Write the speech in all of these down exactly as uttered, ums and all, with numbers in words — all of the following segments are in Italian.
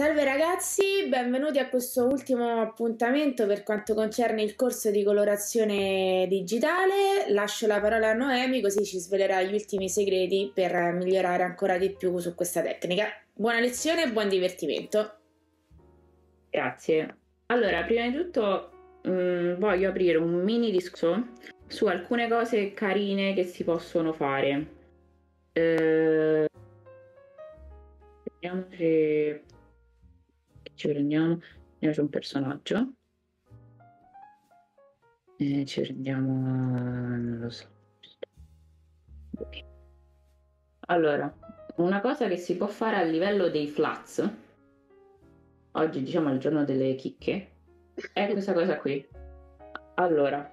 Salve ragazzi, benvenuti a questo ultimo appuntamento per quanto concerne il corso di colorazione digitale. Lascio la parola a Noemi, così ci svelerà gli ultimi segreti per migliorare ancora di più su questa tecnica. Buona lezione e buon divertimento. Grazie. Allora, prima di tutto mh, voglio aprire un mini discorso su alcune cose carine che si possono fare. Eh, vediamo se... ci prendiamo, prendiamo un personaggio e ci prendiamo, non lo so. Okay. Allora, una cosa che si può fare a livello dei flats, oggi diciamo il giorno delle chicche, è questa cosa qui. Allora,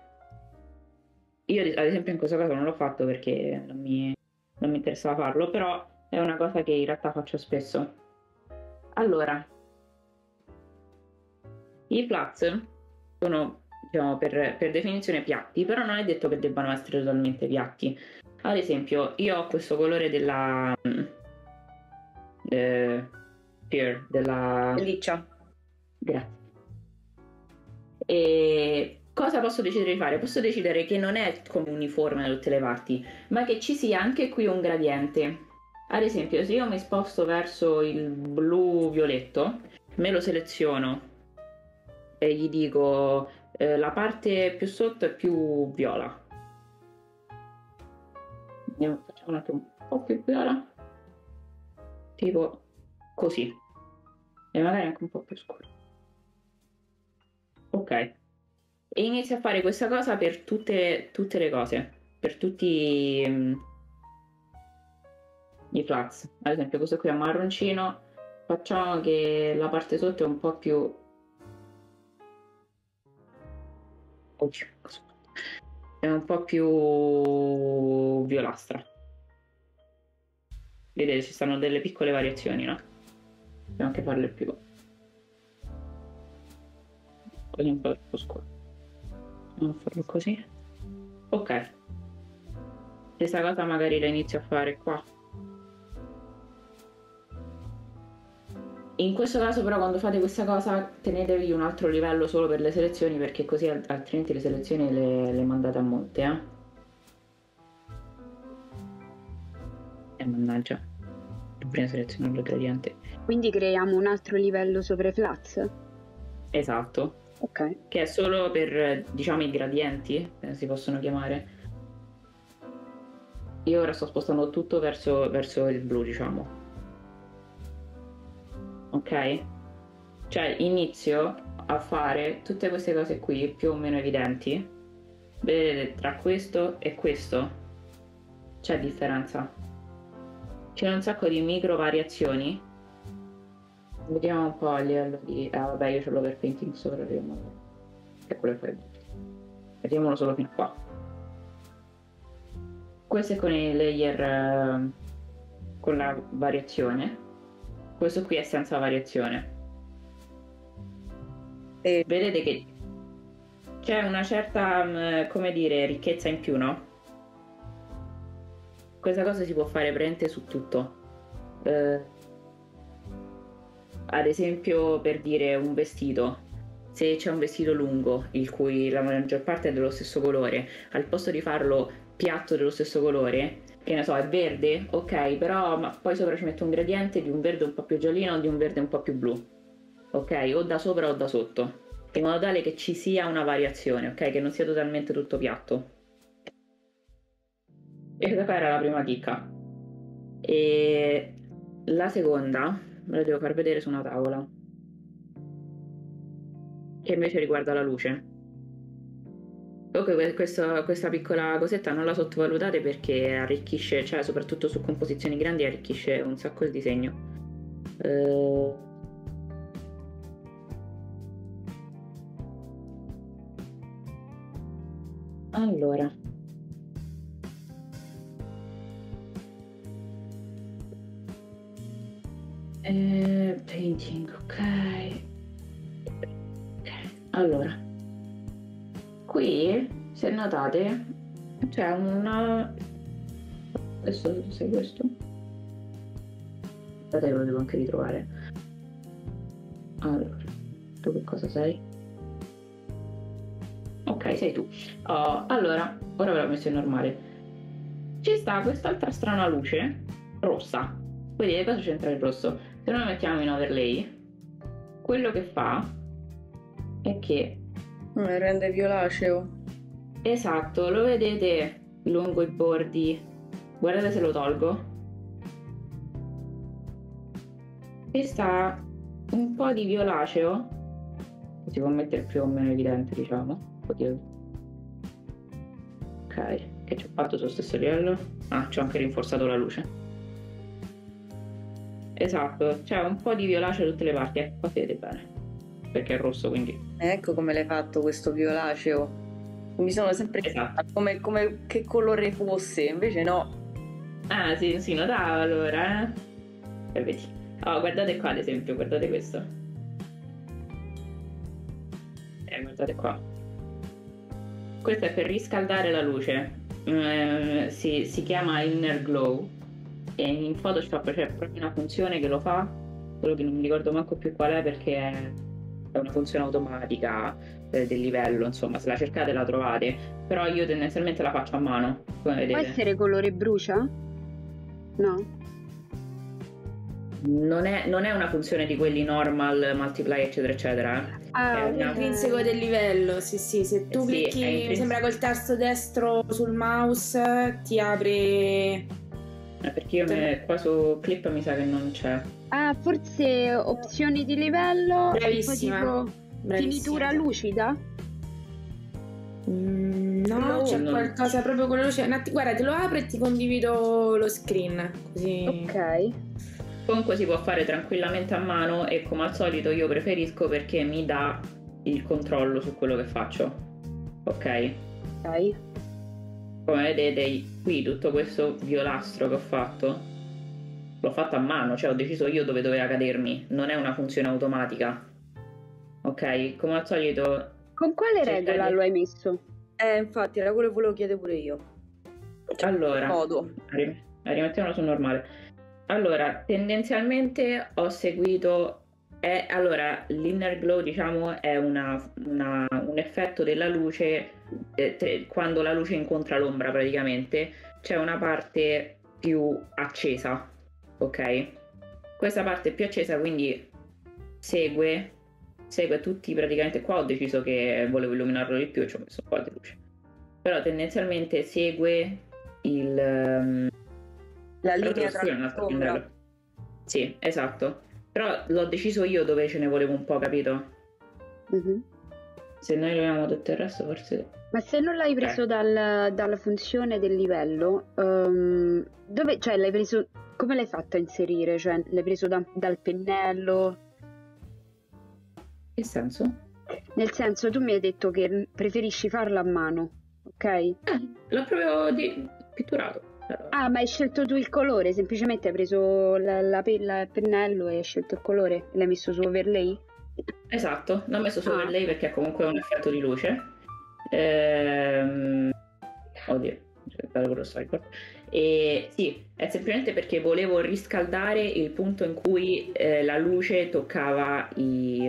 io ad esempio in questo caso non l'ho fatto perché non mi, non mi interessava farlo, però è una cosa che in realtà faccio spesso. Allora, i flats sono, diciamo, per, per definizione piatti, però non è detto che debbano essere totalmente piatti. Ad esempio, io ho questo colore della... Eh, della... pelliccia. Grazie. E cosa posso decidere di fare? Posso decidere che non è come uniforme da tutte le parti, ma che ci sia anche qui un gradiente. Ad esempio, se io mi sposto verso il blu-violetto, me lo seleziono e gli dico eh, la parte più sotto è più viola. Andiamo, facciamo un attimo un po' più viola, tipo così, e magari anche un po' più scuro. Ok, e inizio a fare questa cosa per tutte, tutte le cose, per tutti um, i flats. Ad esempio questo qui è marroncino, facciamo che la parte sotto è un po' più... è un po' più violastra. Vedete, ci stanno delle piccole variazioni, no? Dobbiamo anche farle più un po' più scuro. Dobbiamo farlo così. Ok, questa cosa magari la inizio a fare qua. In questo caso però, quando fate questa cosa, tenetevi un altro livello solo per le selezioni, perché così altrimenti le selezioni le, le mandate a monte, eh? E eh, mannaggia, prima selezionare il gradiente. Quindi creiamo un altro livello sopra i flats? Esatto. Ok. Che è solo per, diciamo, i gradienti, eh, si possono chiamare. Io ora sto spostando tutto verso, verso il blu, diciamo. Ok? Cioè inizio a fare tutte queste cose qui più o meno evidenti. Vedete, tra questo e questo c'è differenza. C'è un sacco di micro variazioni. Vediamo un po' a livello di... ah vabbè, io ce l'ho per painting sopra, che quello è freddo. Vediamolo solo fino a qua. Questo è con il layer, con la variazione. Questo qui è senza variazione. E vedete che c'è una certa, come dire, ricchezza in più, no? Questa cosa si può fare presente su tutto. Eh, ad esempio, per dire, un vestito. Se c'è un vestito lungo, il cui la maggior parte è dello stesso colore, al posto di farlo piatto dello stesso colore, che ne so, è verde, ok, però ma poi sopra ci metto un gradiente di un verde un po' più giallino o di un verde un po' più blu, ok, o da sopra o da sotto, in modo tale che ci sia una variazione, ok, che non sia totalmente tutto piatto. E questa qua era la prima chicca. E la seconda ve la devo far vedere su una tavola, che invece riguarda la luce. Ok, questa, questa piccola cosetta non la sottovalutate, perché arricchisce, cioè soprattutto su composizioni grandi arricchisce un sacco il disegno. Eh... Allora, eh, painting, ok. Allora, qui, se notate, c'è una... adesso se questo... aspettate, lo devo anche ritrovare. Allora, tu che cosa sei? Ok, sei tu. Uh, allora, ora ve l'ho messo in normale. Ci sta quest'altra strana luce rossa. Vedete cosa c'entra il rosso? Se noi mettiamo in overlay, quello che fa è che mi rende violaceo. Esatto, lo vedete lungo i bordi. Guardate se lo tolgo. Ci sta un po' di violaceo. Si può mettere più o meno evidente, diciamo. Ok, che ci ho fatto sullo stesso livello. Ah, ci ho anche rinforzato la luce. Esatto, c'è un po' di violaceo da tutte le parti, eh, qua vedete bene, perché è rosso, quindi. Ecco come l'hai fatto questo violaceo. Mi sono sempre chiesta come, come, che colore fosse, invece no. Ah, sì, sì, notavo allora, eh. E vedi. Oh, guardate qua ad esempio, guardate questo. Eh, guardate qua. Questo è per riscaldare la luce. Eh, si, si chiama inner glow. E in Photoshop c'è proprio una funzione che lo fa, solo che non mi ricordo manco più qual è, perché è una funzione automatica eh, del livello, insomma, se la cercate la trovate, però io tendenzialmente la faccio a mano, come vedete. Può essere colore brucia? No? Non è, non è una funzione di quelli normal, multiply, eccetera, eccetera. Ah, è una... intrinseco del livello, sì, sì, se tu sì, clicchi, intrinse... mi sembra col tasto destro sul mouse, ti apre... Perché io me, qua su Clip mi sa che non c'è. Ah, forse opzioni di livello. Bravissima, tipo bravissima. Finitura lucida? Mm, no, no c'è non... qualcosa proprio con la luce. Guarda, te lo apro e ti condivido lo screen, così. Ok. Comunque si può fare tranquillamente a mano e come al solito io preferisco perché mi dà il controllo su quello che faccio. Ok. Ok. Come vedete qui tutto questo violastro che ho fatto l'ho fatto a mano, cioè ho deciso io dove doveva cadermi, non è una funzione automatica. Ok, come al solito. Con quale regola di... lo hai messo? Eh, infatti era quello che volevo chiedere pure io. Cioè, allora, modo. Rim rimettiamolo su normale. Allora, tendenzialmente ho seguito è, allora l'inner glow, diciamo, è una, una, un effetto della luce. Quando la luce incontra l'ombra, praticamente c'è una parte più accesa, ok? Questa parte più accesa quindi segue segue tutti praticamente. Qua ho deciso che volevo illuminarlo di più e ci ho messo un po' di luce, però tendenzialmente segue il la linea tra... sì, esatto, però l'ho deciso io dove ce ne volevo un po', capito? Mm-hmm. Se noi leviamo tutto il resto forse... Ma se non l'hai preso eh. dal, dalla funzione del livello, um, dove, cioè l'hai preso, come l'hai fatto a inserire? Cioè l'hai preso da, dal pennello? Che senso? Nel senso, tu mi hai detto che preferisci farla a mano, ok? Eh, l'ho proprio di... pitturato. Però. Ah, ma hai scelto tu il colore, semplicemente hai preso la, la, la, il pennello e hai scelto il colore, l'hai messo su overlay? Esatto, l'ho messo solo per lei perché comunque è un effetto di luce. Ehm... Oddio, e sì, è semplicemente perché volevo riscaldare il punto in cui eh, la luce toccava i,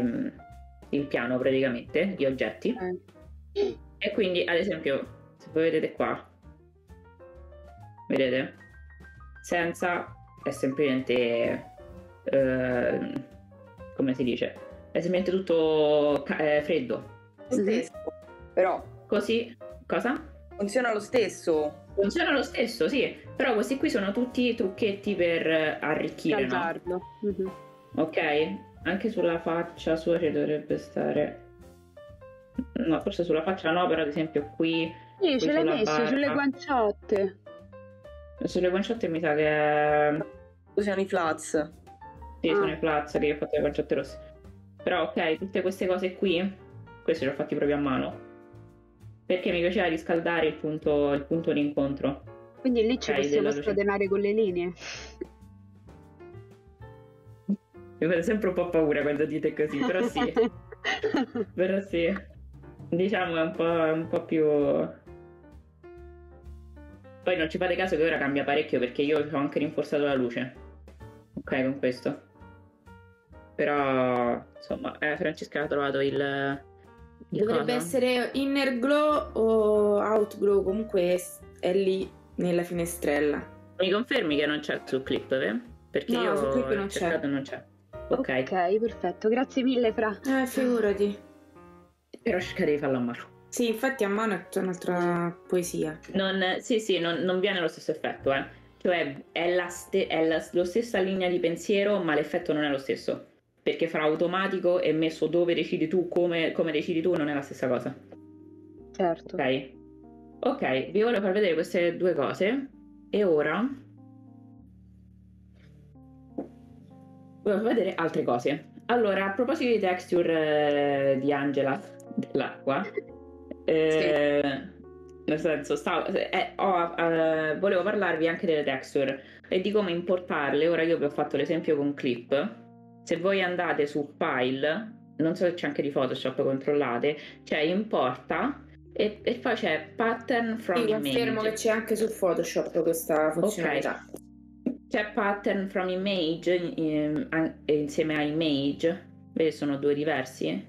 il piano, praticamente, gli oggetti. Eh. E quindi, ad esempio, se voi vedete qua, vedete? Senza è semplicemente eh, come si dice? È semplicemente tutto eh, freddo. Stesso. Però così cosa? Funziona lo stesso. Funziona lo stesso, sì. Però questi qui sono tutti trucchetti per arricchire, no? Mm-hmm. Ok? Anche sulla faccia sua ci dovrebbe stare. No, forse sulla faccia no, però ad esempio qui. Sì, qui ce l'hai messo barra. Sulle guanciotte. Sulle guanciotte mi sa che. Sono i flats. Sì, ah. Sono i flats che ho fatto le guanciotte rosse. Però ok, tutte queste cose qui, queste le ho fatte proprio a mano, perché mi piaceva riscaldare il punto, il punto di incontro. Quindi lì ci okay, possiamo scatenare con le linee. Mi fa sempre un po' paura quando dite così, però sì. Però sì. Diciamo è un po', un po' più... Poi non ci fate caso che ora cambia parecchio, perché io ho anche rinforzato la luce. Ok, con questo. però insomma eh, Francesca ha trovato il... il dovrebbe cosa. essere inner glow o out glow, comunque è lì nella finestrella. Mi confermi che non c'è su Clip, eh? Perché no, io su Clip non c'è. Non c'è. Okay. Ok, perfetto, grazie mille Fra. Eh, figurati. Però cerca di farlo a mano. Sì, infatti a mano è un'altra poesia. Non, sì, sì, non, non viene lo stesso effetto, eh. Cioè è la, ste è la lo stessa linea di pensiero, ma l'effetto non è lo stesso. Perché fra automatico e messo dove decidi tu, come, come decidi tu, non è la stessa cosa. Certo. Ok, ok, vi voglio far vedere queste due cose. E ora voglio vedere altre cose. Allora, a proposito di texture eh, di Angela dell'acqua, eh, sì. nel senso, stavo, eh, oh, eh, volevo parlarvi anche delle texture e di come importarle. Ora io vi ho fatto l'esempio con Clip. Se voi andate su File, non so se c'è anche di Photoshop, controllate, c'è Importa. E, e poi c'è pattern from image. Sì, confermo che c'è anche su Photoshop questa funzionalità. Okay. C'è pattern from image in, in, insieme a image. Vedi, sono due diversi.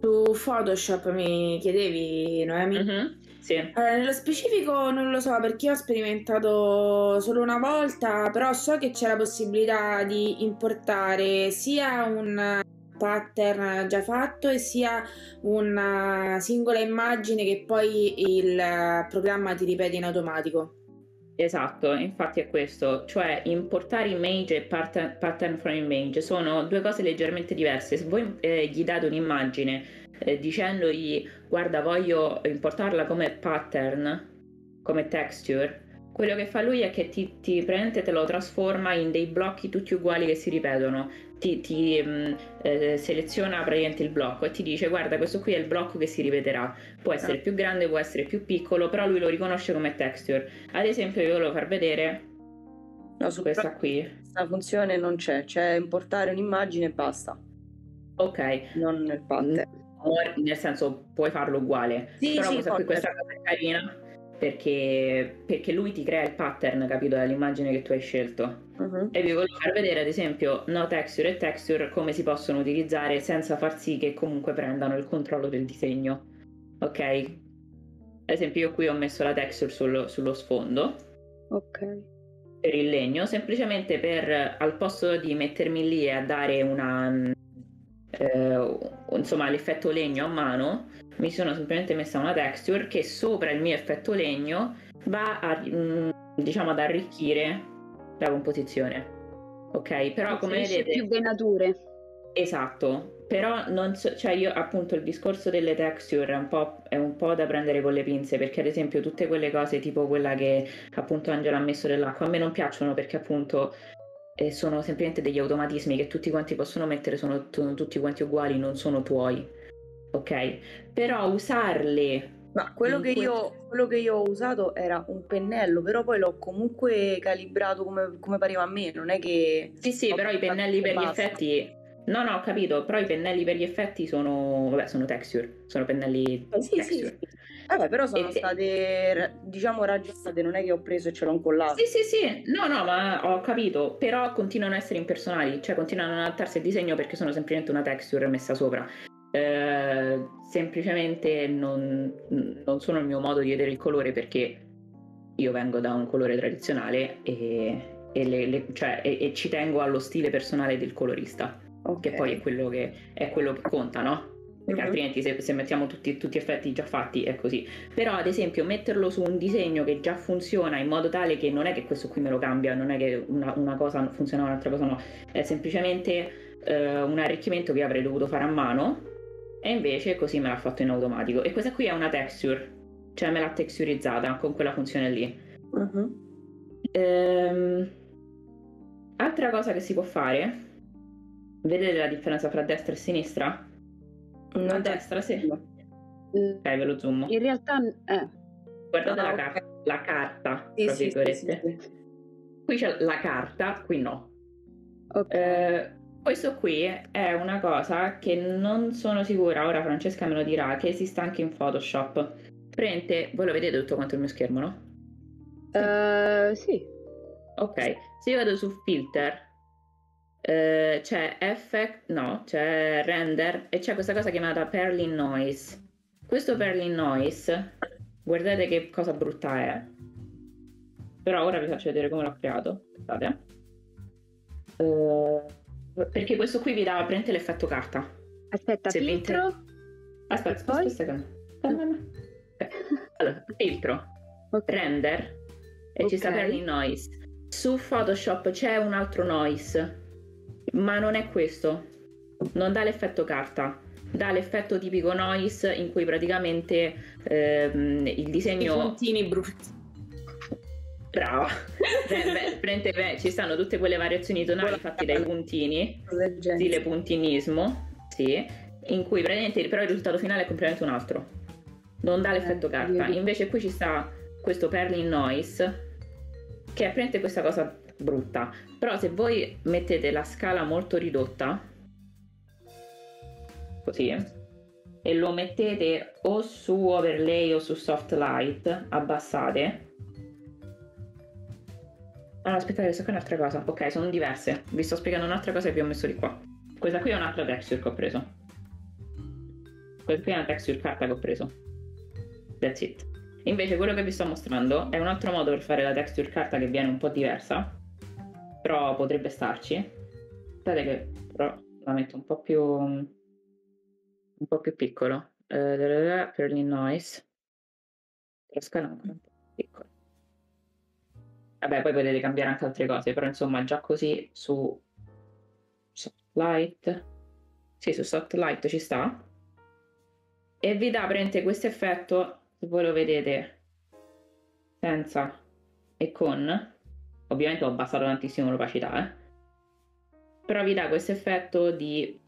Su Photoshop mi chiedevi, Noemi? Mm-hmm. Sì. Allora, nello specifico non lo so perché ho sperimentato solo una volta, però so che c'è la possibilità di importare sia un pattern già fatto e sia una singola immagine che poi il programma ti ripete in automatico. Esatto, infatti è questo, cioè importare image e pattern, pattern from image sono due cose leggermente diverse. Se voi eh, gli date un'immagine eh, dicendogli guarda voglio importarla come pattern, come texture, quello che fa lui è che ti, ti prende e te lo trasforma in dei blocchi tutti uguali che si ripetono. Ti, ti mh, eh, seleziona praticamente il blocco e ti dice guarda questo qui è il blocco che si ripeterà. Può essere ah. più grande, può essere più piccolo, però lui lo riconosce come texture. Ad esempio vi volevo far vedere no, su questa qui. Questa funzione non c'è, c'è importare un'immagine e basta. Ok. Non nel pattern. Nel senso puoi farlo uguale. Sì, però sì, questa, qui, questa cosa è carina. Perché, perché lui ti crea il pattern, capito, dall'immagine che tu hai scelto. Uh-huh. E vi voglio far vedere ad esempio no texture e texture come si possono utilizzare senza far sì che comunque prendano il controllo del disegno. Ok? Ad esempio io qui ho messo la texture sul, sullo sfondo. Ok. Per il legno, semplicemente per al posto di mettermi lì a dare una... Eh, insomma l'effetto legno a mano, mi sono semplicemente messa una texture che sopra il mio effetto legno va a, diciamo, ad arricchire la composizione. Ok, però come vedete più venature. Esatto, però non so, cioè io appunto il discorso delle texture è un po', è un po' da prendere con le pinze, perché ad esempio tutte quelle cose tipo quella che appunto Angela ha messo dell'acqua a me non piacciono, perché appunto e sono semplicemente degli automatismi che tutti quanti possono mettere, sono, sono tutti quanti uguali, non sono tuoi, ok? Però usarle... Ma quello che, io, quello che io ho usato era un pennello, però poi l'ho comunque calibrato come, come pareva a me, non è che... Sì, sì, però i pennelli per gli effetti... No, no, ho capito, però i pennelli per gli effetti sono... Vabbè, sono texture, sono pennelli eh, sì, texture. Sì, sì. Vabbè, però sono e state, diciamo, raggiunte, non è che ho preso e ce l'ho incollato. Sì, sì, sì, no, no, ma ho capito, però continuano ad essere impersonali, cioè continuano ad adattarsi al disegno perché sono semplicemente una texture messa sopra. Eh, semplicemente non, non sono il mio modo di vedere il colore, perché io vengo da un colore tradizionale e, e, le, le, cioè, e, e ci tengo allo stile personale del colorista. Okay. Che poi è quello che, è quello che conta, no? Perché mm-hmm. altrimenti se, se mettiamo tutti, tutti effetti già fatti è così. Però ad esempio metterlo su un disegno che già funziona in modo tale che non è che questo qui me lo cambia, non è che una, una cosa funziona un'altra cosa no, è semplicemente eh, un arricchimento che avrei dovuto fare a mano e invece così me l'ha fatto in automatico. E questa qui è una texture, cioè me l'ha texturizzata con quella funzione lì. Mm-hmm. ehm, altra cosa che si può fare, vedete la differenza fra destra e sinistra? No, a destra sì. Mm. Ok, ve lo zoom. In realtà eh. guardate no, la, okay. car la carta, sì, tra sì, virgolette. Sì, sì. Qui c'è la carta, qui no. Okay. Eh, questo qui è una cosa che non sono sicura, ora Francesca me lo dirà, che esiste anche in Photoshop. Prende, voi lo vedete tutto quanto il mio schermo, no? Uh, sì. Ok, se io vado su filter, eh, c'è effect, no, c'è render e c'è questa cosa chiamata Perlin noise. Questo Perlin noise, guardate che cosa brutta è. Però ora vi faccio vedere come l'ho creato. Aspettate. Eh, perché questo qui vi dà, prende l'effetto carta. Aspetta, se filtro. Vinte... Aspetta, aspetta un secondo. Allora, filtro, okay. Render. E okay. Ci sta Perlin noise. Su Photoshop c'è un altro noise, ma non è questo, non dà l'effetto carta, dà l'effetto tipico noise in cui praticamente ehm, il disegno... I puntini brutti. Brava. Beh, beh, beh, ci stanno tutte quelle variazioni tonali fatte dai puntini, stile puntinismo, sì, in cui praticamente però il risultato finale è completamente un altro, non dà l'effetto carta. Invece qui ci sta questo Perlin noise, che è praticamente questa cosa brutta. Però se voi mettete la scala molto ridotta, così, e lo mettete o su overlay o su soft light, abbassate. Allora aspettate, questa qui è un'altra cosa. Ok, sono diverse. Vi sto spiegando un'altra cosa che vi ho messo di qua. Questa qui è un'altra texture che ho preso. Questa qui è una texture carta che ho preso. That's it. Invece quello che vi sto mostrando è un altro modo per fare la texture carta che viene un po' diversa, però potrebbe starci. Aspettate che però la metto un po' più un po' più piccolo. Eh, Perlin noise. La scala ancora un po' piccola. Vabbè, poi potete cambiare anche altre cose, però insomma già così su soft light. Sì, su soft light ci sta. E vi dà prende questo effetto. Se voi lo vedete senza e con, ovviamente ho abbassato tantissimo l'opacità, eh? Però vi dà questo effetto di...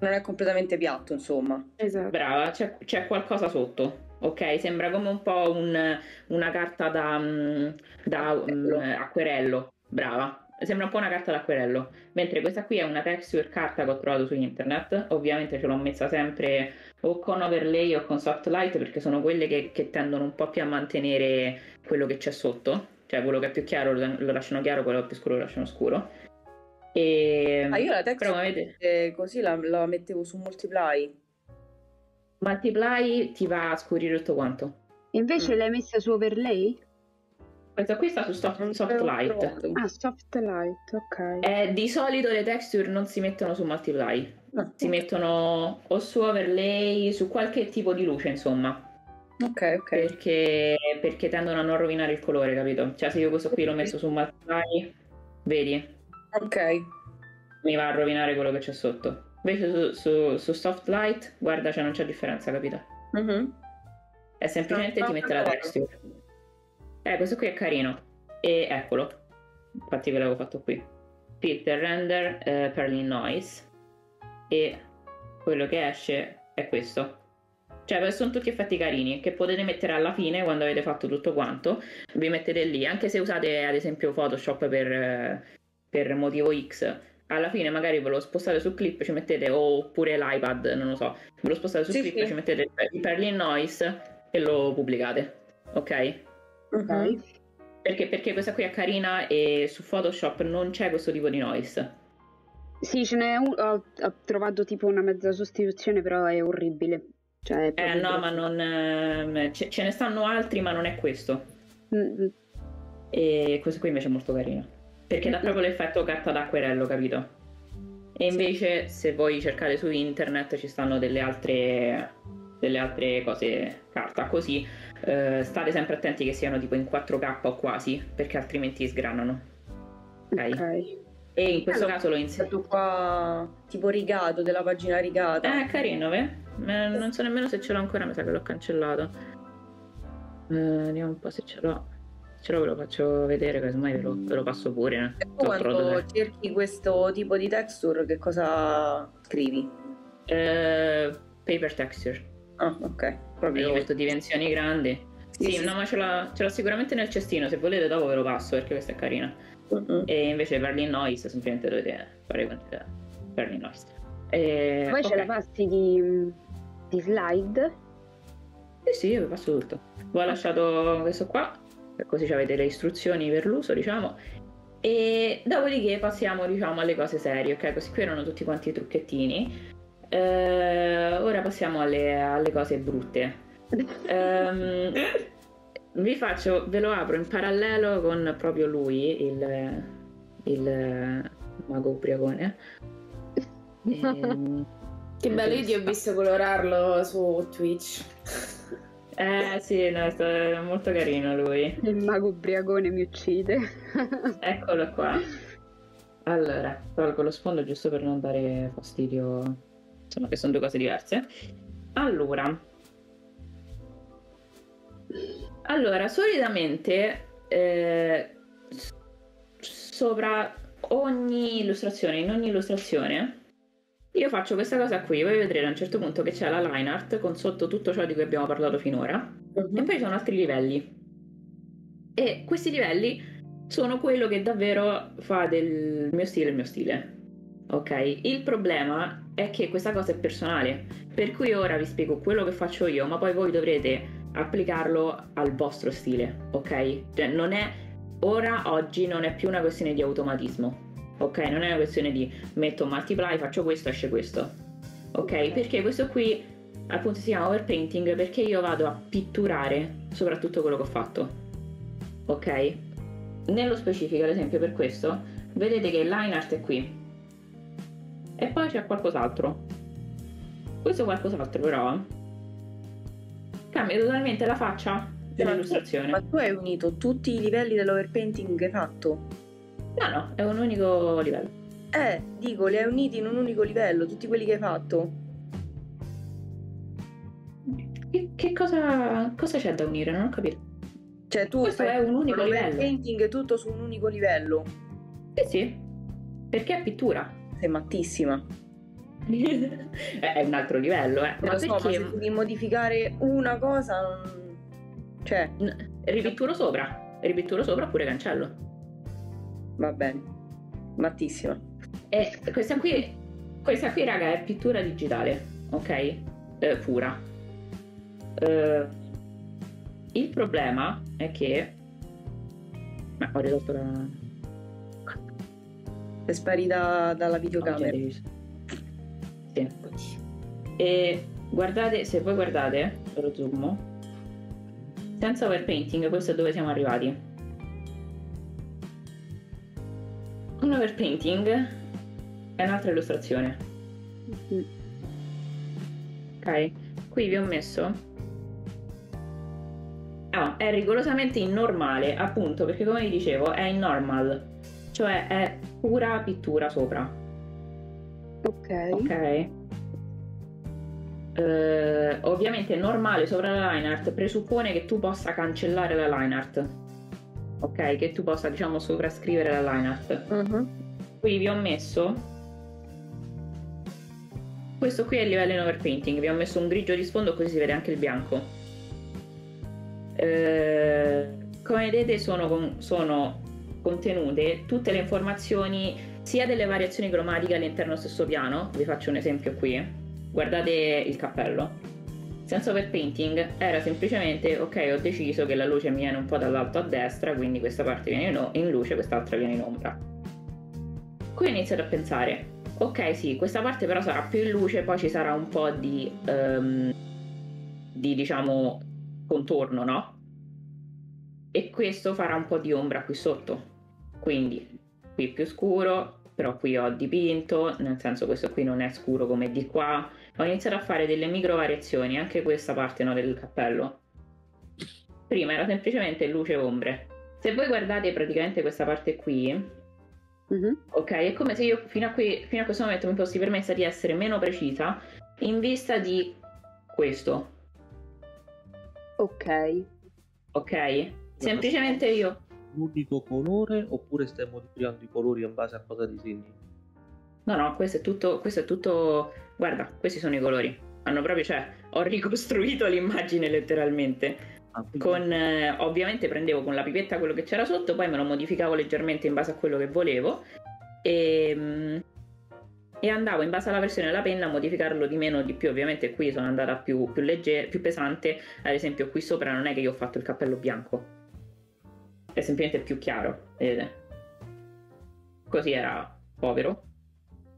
Non è completamente piatto, insomma. Esatto. Brava, c'è qualcosa sotto, ok? Sembra come un po' un, una carta da, da um, acquerello, brava. Sembra un po' una carta d'acquerello, mentre questa qui è una texture carta che ho trovato su internet. Ovviamente ce l'ho messa sempre o con overlay o con soft light, perché sono quelle che, che tendono un po' più a mantenere quello che c'è sotto, cioè quello che è più chiaro lo lasciano chiaro, quello che è più scuro lo lasciano scuro. E... ah, io la texture però, vedete... così la, la mettevo su multiply. Multiply ti va a scurire tutto quanto. E invece mm. l'hai messa su overlay? Questa qui sta su soft, soft light. Ah, soft light, ok. Eh, di solito le texture non si mettono su multiply, ah, si mettono o su overlay, su qualche tipo di luce, insomma. Ok, ok. Perché, perché tendono a non rovinare il colore, capito? Cioè se io questo qui l'ho messo su multiply, vedi? Ok. Mi va a rovinare quello che c'è sotto. Invece su, su, su soft light, guarda, cioè non c'è differenza, capito? Mm-hmm. È semplicemente no, ti mette no, la texture. Eh, questo qui è carino. E eccolo. Infatti ve l'avevo fatto qui. Filter, render, eh, Perlin noise. E quello che esce è questo. Cioè sono tutti effetti carini che potete mettere alla fine quando avete fatto tutto quanto. Vi mettete lì. Anche se usate ad esempio Photoshop per, per motivo X, alla fine magari ve lo spostate su Clip, ci mettete, oppure l'iPad, non lo so, ve lo spostate su sì, Clip, sì. Ci mettete il Perlin noise e lo pubblicate. Ok? Okay. Mm-hmm. Perché, perché questa qui è carina e su Photoshop non c'è questo tipo di noise. Sì, ce n'è un, ho, ho trovato tipo una mezza sostituzione, però è orribile. Cioè, è eh no, ma non ce, ce ne stanno altri, ma non è questo. Mm-hmm. E questo qui invece è molto carino, perché dà proprio l'effetto carta d'acquerello, capito? E invece sì. Se voi cercate su internet ci stanno delle altre delle altre cose carta così. Uh, state sempre attenti che siano tipo in quattro K o quasi, perché altrimenti sgranano. Ok, okay. E in questo allora, caso l'ho inserito qua tipo rigato, della pagina rigata. Eh, carino, eh? Non so nemmeno se ce l'ho ancora, mi sa che l'ho cancellato. Uh, vediamo un po' se ce l'ho. Ce l'ho, ve lo faccio vedere, casomai ve lo, ve lo passo pure. Eh. Quando cerchi questo tipo di texture, che cosa scrivi? Uh, paper texture. Ah, oh, ok. Proprio metto dimensioni grandi. Sì, sì, no, ma ce l'ho sicuramente nel cestino. Se volete dopo ve lo passo, perché questa è carina. Mm-hmm. E invece Perlin noise semplicemente dovete fare quantità Perlin noise. E... poi okay. Ce la passi di, di slide? Sì, sì, io vi passo tutto. Ho okay. lasciato questo qua, così avete le istruzioni per l'uso, diciamo. E dopodiché passiamo, diciamo, alle cose serie, ok? Questi qui erano tutti quanti i trucchettini. Uh, ora passiamo alle, alle cose brutte. um, vi faccio, ve lo apro in parallelo con proprio lui, il, il mago ubriacone. E... che bello, io ti ho visto colorarlo su Twitch. Eh sì, no, è molto carino lui. Il mago ubriacone mi uccide. Eccolo qua. Allora, tolgo lo sfondo giusto per non dare fastidio. Insomma, che sono due cose diverse. Allora, allora solitamente eh, sopra ogni illustrazione, in ogni illustrazione, io faccio questa cosa qui. Voi vedrete a un certo punto che c'è la line art con sotto tutto ciò di cui abbiamo parlato finora. Uh-huh. E poi ci sono altri livelli. E questi livelli sono quello che davvero fa del mio stile il mio stile. Ok, il problema è che questa cosa è personale, per cui ora vi spiego quello che faccio io, ma poi voi dovrete applicarlo al vostro stile, ok? Cioè non è, ora, oggi non è più una questione di automatismo, ok? Non è una questione di metto multiply, faccio questo, esce questo, ok? Perché questo qui appunto si chiama overpainting perché io vado a pitturare soprattutto quello che ho fatto, ok? Nello specifico, ad esempio, per questo, vedete che line art è qui. E poi c'è qualcos'altro. Questo qualcos'altro però cambia totalmente la faccia dell'illustrazione. Ma tu hai unito tutti i livelli dell'overpainting che hai fatto? No, no, è un unico livello. Eh, dico, li hai uniti in un unico livello, tutti quelli che hai fatto. Che, che cosa cosa c'è da unire? Non ho capito. Cioè tu questo è un unico livello. L'overpainting tutto su un unico livello. Sì, sì. Perché è pittura. Sei mattissima. È un altro livello, eh. Ma, ma so, perché ma se devi modificare una cosa non... cioè ripitturo sopra ripitturo sopra oppure cancello. Va bene, mattissima. E questa qui questa qui raga è pittura digitale, ok? Eh, pura. Eh, il problema è che ma ho risolto la è sparita dalla videocamera. Oh, sì. E guardate, se voi guardate lo zoom senza overpainting, questo è dove siamo arrivati. Un overpainting è un'altra illustrazione. Mm-hmm. Ok, qui vi ho messo ah, è rigorosamente normale, appunto perché come vi dicevo è in normal, cioè è pura pittura sopra. Ok, ok. Eh, ovviamente normale sopra la line art presuppone che tu possa cancellare la line art, ok? Che tu possa, diciamo, sovrascrivere la line art. Uh-huh. Qui vi ho messo questo qui è il livello in overpainting, vi ho messo un grigio di sfondo così si vede anche il bianco. Eh, come vedete sono, con... sono contenute tutte le informazioni sia delle variazioni cromatiche all'interno dello stesso piano. Vi faccio un esempio qui, guardate il cappello. Senza overpainting era semplicemente ok, ho deciso che la luce mi viene un po' dall'alto a destra, quindi questa parte viene in luce, quest'altra viene in ombra. Qui ho iniziato a pensare, ok sì, questa parte però sarà più in luce, poi ci sarà un po' di um, di diciamo contorno, no? E questo farà un po' di ombra qui sotto, quindi qui più scuro, però qui ho dipinto, nel senso questo qui non è scuro come di qua. Ho iniziato a fare delle micro variazioni, anche questa parte, no, del cappello. Prima era semplicemente luce e ombre. Se voi guardate praticamente questa parte qui, mm-hmm. ok, è come se io fino a, qui, fino a questo momento mi fossi permessa di essere meno precisa in vista di questo. Ok. Ok? Semplicemente io unico colore oppure stai modificando i colori in base a cosa disegni? No, no, questo è tutto, questo è tutto. Guarda, questi sono i colori. Hanno proprio, cioè, ho ricostruito l'immagine letteralmente. Ah, con eh, ovviamente prendevo con la pipetta quello che c'era sotto, poi me lo modificavo leggermente in base a quello che volevo e, e andavo in base alla versione della penna a modificarlo di meno o di più. Ovviamente qui sono andata più, più leggera, più pesante. Ad esempio qui sopra non è che io ho fatto il cappello bianco, è semplicemente più chiaro, vedete? così era povero,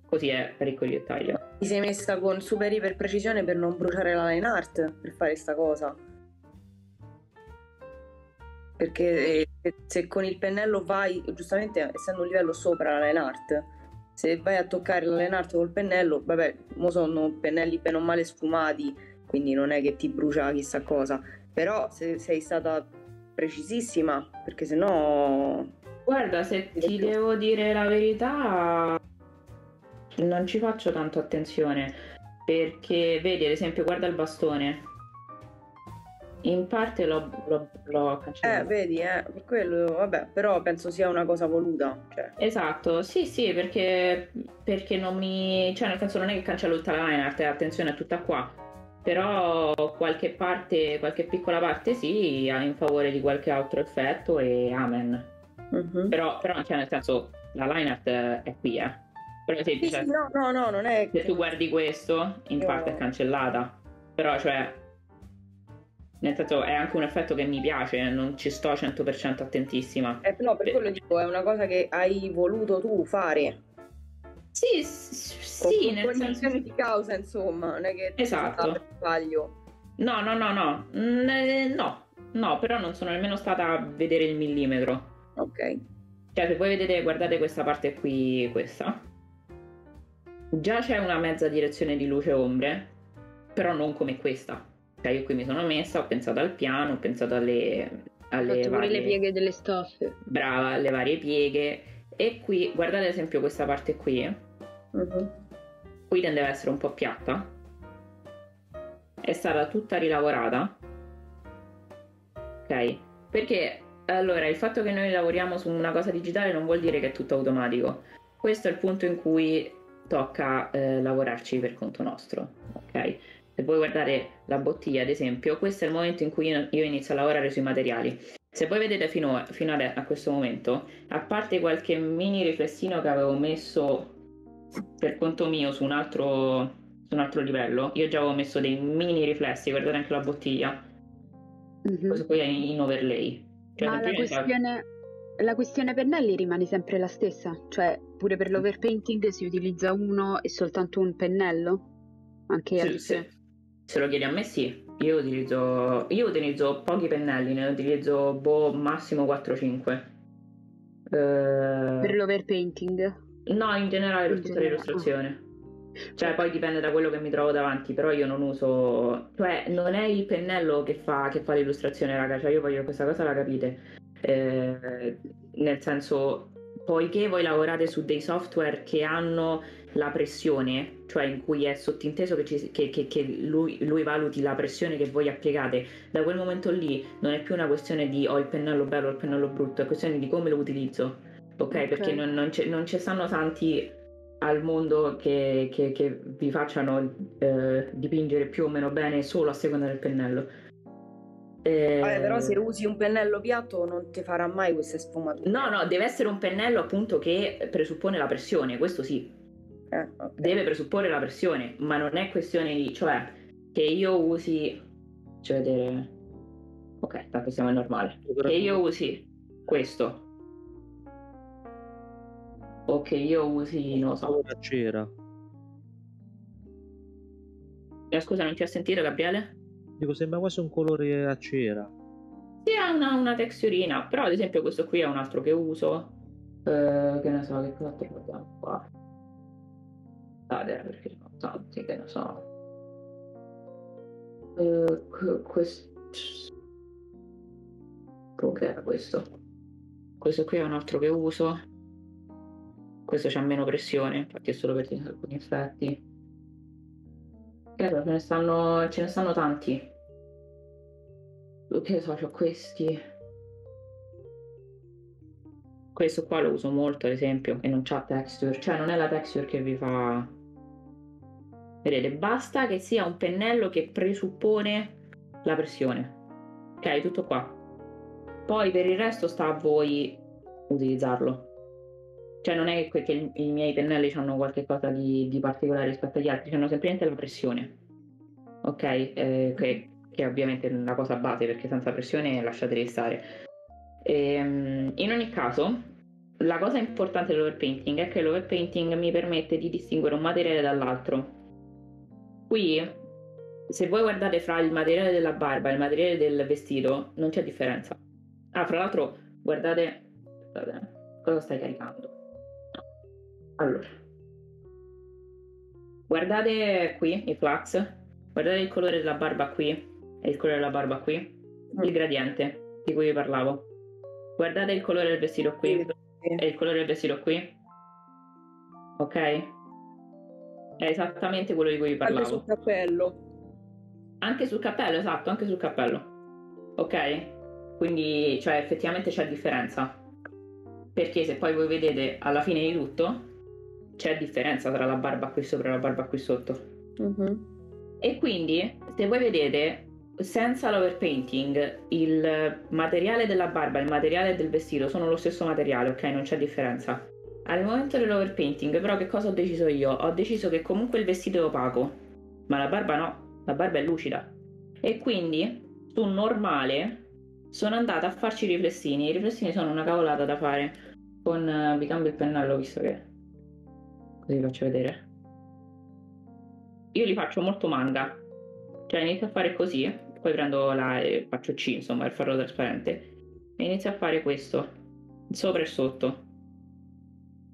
così è ricco di dettaglio. Ti sei messa con super iper precisione per non bruciare la line art per fare sta cosa, perché se con il pennello vai, giustamente essendo un livello sopra la line art, se vai a toccare la line art col pennello, vabbè, mo sono pennelli bene o male sfumati, quindi non è che ti brucia chissà cosa, però se sei stata precisissima, perché sennò... Guarda, se ti devo dire la verità, non ci faccio tanto attenzione, perché vedi, ad esempio, guarda il bastone, in parte l'ho, l'ho, l'ho cancellato. Eh, vedi, eh, per quello, vabbè, però penso sia una cosa voluta, cioè. Esatto, sì, sì, perché, perché non mi... cioè, nel senso, non è che cancello tutta la line art, attenzione, è tutta qua, però qualche parte, qualche piccola parte sì, in favore di qualche altro effetto e amen. Uh-huh. Però, però cioè, nel senso, la line art è qui, eh. Per esempio, sì, cioè, no, no, no, non è... se tu guardi questo, in no. parte è cancellata, però, cioè, nel senso, è anche un effetto che mi piace, non ci sto cento per cento attentissima. Eh, no, per, per quello dico, è una cosa che hai voluto tu fare. Sì, sì, nel senso di causa, insomma, non è che esatto. sbaglio. No, no, no, no. Mm, no, no, però non sono nemmeno stata a vedere il millimetro. Ok. Cioè, se voi vedete, guardate questa parte qui, questa. Già c'è una mezza direzione di luce e ombre, però non come questa. Cioè, io qui mi sono messa, ho pensato al piano, ho pensato alle, alle varie... le pieghe delle stoffe. Brava, le varie pieghe. E qui, guardate ad esempio questa parte qui, uh-huh. qui tendeva a essere un po' piatta, è stata tutta rilavorata, ok? Perché, allora, il fatto che noi lavoriamo su una cosa digitale non vuol dire che è tutto automatico. Questo è il punto in cui tocca eh, lavorarci per conto nostro, ok? Se voi guardate la bottiglia, ad esempio, questo è il momento in cui io inizio a lavorare sui materiali. Se voi vedete fino a, fino a, a questo momento, a parte qualche mini riflessino che avevo messo per conto mio su un altro, su un altro livello, io già avevo messo dei mini riflessi, guardate anche la bottiglia, mm-hmm. questo qui è in, in overlay. Cioè, ma la questione, la... la questione pennelli rimane sempre la stessa? Cioè, pure per l'overpainting si utilizza uno e soltanto un pennello? Anche sì, se, se lo chiedi a me sì. Io utilizzo, io utilizzo pochi pennelli, ne utilizzo boh, massimo quattro cinque. Eh... Per l'overpainting? No, in generale per tutta l'illustrazione. Cioè, poi dipende da quello che mi trovo davanti, però io non uso... Cioè, non è il pennello che fa, che fa l'illustrazione, raga, cioè io voglio che questa cosa la capite. Eh, nel senso, poiché voi lavorate su dei software che hanno la pressione, cioè in cui è sottinteso che, ci, che, che, che lui, lui valuti la pressione che voi applicate, da quel momento lì non è più una questione di ho oh, il pennello bello o il pennello brutto, è questione di come lo utilizzo, ok? Okay. Perché non, non, c'è, non ci stanno tanti al mondo che, che, che vi facciano eh, dipingere più o meno bene solo a seconda del pennello. Eh... Vabbè, però se usi un pennello piatto non ti farà mai queste sfumature. No, no, deve essere un pennello appunto che presuppone la pressione, questo sì. Eh, okay. Deve presupporre la pressione, ma non è questione di, cioè, che io usi, cioè, vedere, ok, tanto siamo in normale, che io usi questo, o che io usi, non so, la cera. Eh, scusa, non ti ho sentito, Gabriele? Dico, sembra quasi un colore a cera. Sì, ha una, una texturina, però ad esempio questo qui è un altro che uso, eh, che ne so, che cosa ti guardiamo qua. Perché sono tanti che non so, uh, questo che era questo questo qui è un altro che uso, questo c'ha meno pressione, infatti è solo per alcuni effetti, e allora ce ne stanno ce ne stanno tanti, che so, c'ho questi, questo qua lo uso molto ad esempio e non c'ha texture, cioè non è la texture che vi fa. Vedete, basta che sia un pennello che presuppone la pressione, ok, tutto qua, poi per il resto sta a voi utilizzarlo, cioè non è che, che i miei pennelli hanno qualche cosa di, di particolare rispetto agli altri, hanno semplicemente la pressione, ok, eh, che, che è ovviamente una cosa base perché senza pressione lasciateli stare. E, in ogni caso la cosa importante dell'overpainting è che l'overpainting mi permette di distinguere un materiale dall'altro. Qui, se voi guardate fra il materiale della barba e il materiale del vestito, non c'è differenza. Ah, fra l'altro, guardate... Guardate, cosa stai caricando? Allora, guardate qui, i flux, guardate il colore della barba qui e il colore della barba qui, il gradiente di cui vi parlavo. Guardate il colore del vestito qui e il colore del vestito qui, ok? È esattamente quello di cui vi parlavo. Anche sul cappello. Anche sul cappello, esatto, anche sul cappello, ok? Quindi, cioè, effettivamente c'è differenza, perché se poi voi vedete alla fine di tutto c'è differenza tra la barba qui sopra e la barba qui sotto. Uh-huh. E quindi, se voi vedete, senza l'overpainting il materiale della barba e il materiale del vestito sono lo stesso materiale, ok? Non c'è differenza. Al momento dell'overpainting però che cosa ho deciso io? Ho deciso che comunque il vestito è opaco, ma la barba no, la barba è lucida. E quindi su normale sono andata a farci i riflessini. I riflessini sono una cavolata da fare. Con... vi cambio il pennello visto che... così vi faccio vedere. Io li faccio molto manga. Cioè inizio a fare così, poi prendo la... e faccio C, insomma, per farlo trasparente. E inizio a fare questo. Sopra e sotto.